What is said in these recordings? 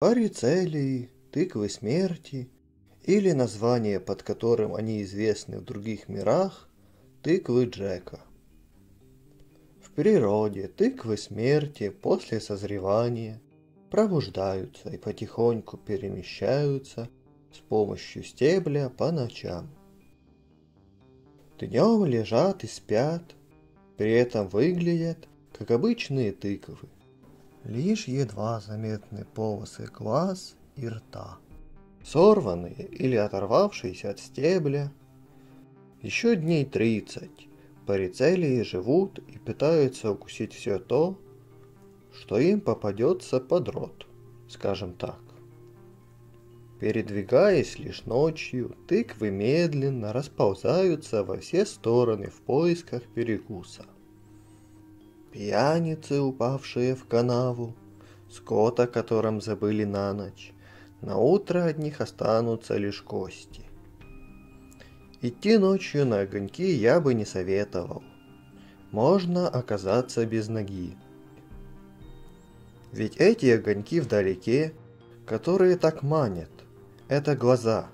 Порицелии, тыквы смерти, или название, под которым они известны в других мирах, тыквы Джека. В природе тыквы смерти после созревания пробуждаются и потихоньку перемещаются с помощью стебля по ночам. Днем лежат и спят, при этом выглядят как обычные тыквы. Лишь едва заметны полосы глаз и рта, сорванные или оторвавшиеся от стебля. Еще дней 30 порицелии живут и пытаются укусить все то, что им попадется под рот, скажем так. Передвигаясь лишь ночью, тыквы медленно расползаются во все стороны в поисках перекуса. Пьяницы, упавшие в канаву, скот, о котором забыли на ночь, наутро от них останутся лишь кости. Идти ночью на огоньки я бы не советовал. Можно оказаться без ноги. Ведь эти огоньки вдалеке, которые так манят, это глаза.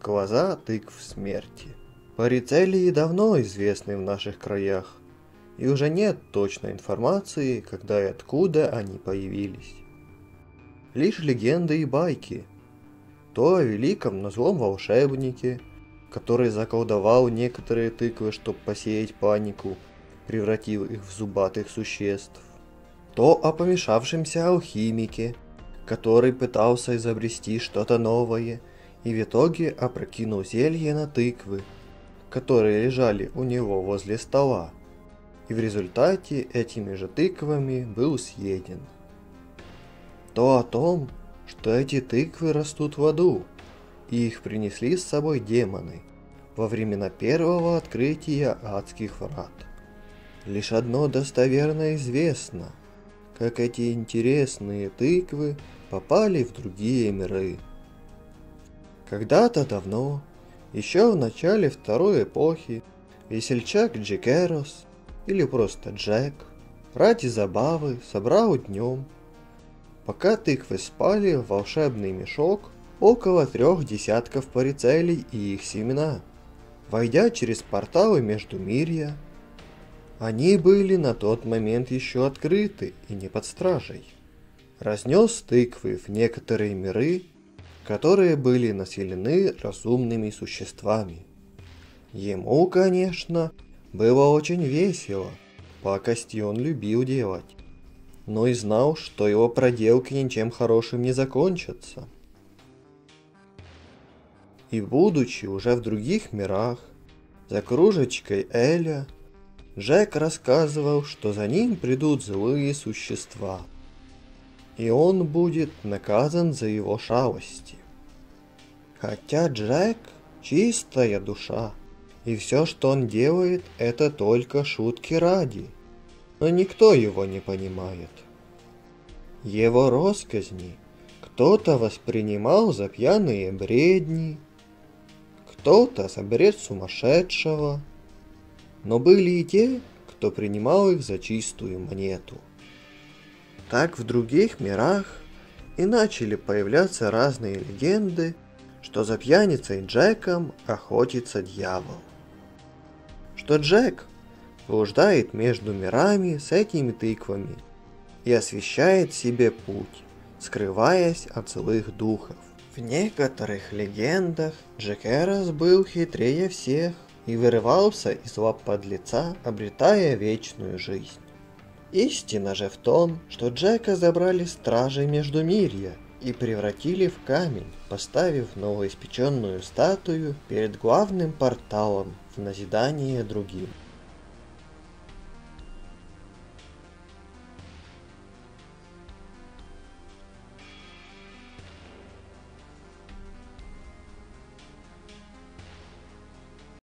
Глаза тыкв смерти. Порицелии давно известны в наших краях, и уже нет точной информации, когда и откуда они появились. Лишь легенды и байки. То о великом, но злом волшебнике, который заколдовал некоторые тыквы, чтобы посеять панику, превратив их в зубатых существ. То о помешавшемся алхимике, который пытался изобрести что-то новое и в итоге опрокинул зелье на тыквы, которые лежали у него возле стола, и в результате этими же тыквами был съеден. То о том, что эти тыквы растут в аду, и их принесли с собой демоны во времена первого открытия Адских Врат. Лишь одно достоверно известно, как эти интересные тыквы попали в другие миры. Когда-то давно, еще в начале второй эпохи, весельчак Джек-О-Рос, или просто Джек, ради забавы собрал днем, пока тыквы спали, в волшебный мешок около 3 десятков порицелий и их семена. Войдя через порталы Междумирья, они были на тот момент еще открыты и не под стражей. Разнес тыквы в некоторые миры, которые были населены разумными существами. Ему, конечно, было очень весело, пакости он любил делать, но и знал, что его проделки ничем хорошим не закончатся. И будучи уже в других мирах, за кружечкой эля, Джек рассказывал, что за ним придут злые существа, и он будет наказан за его шалости. Хотя Джек – чистая душа, и все, что он делает, это только шутки ради, но никто его не понимает. Его россказни кто-то воспринимал за пьяные бредни, кто-то за бред сумасшедшего, но были и те, кто принимал их за чистую монету. Так в других мирах и начали появляться разные легенды, что за пьяницей Джеком охотится дьявол, что Джек блуждает между мирами с этими тыквами и освещает себе путь, скрываясь от злых духов. В некоторых легендах Джек-О-Рос был хитрее всех и вырывался из лап подлеца, обретая вечную жизнь. Истина же в том, что Джека забрали стражи Междумирья и превратили в камень, поставив новоиспеченную статую перед главным порталом в назидание другим.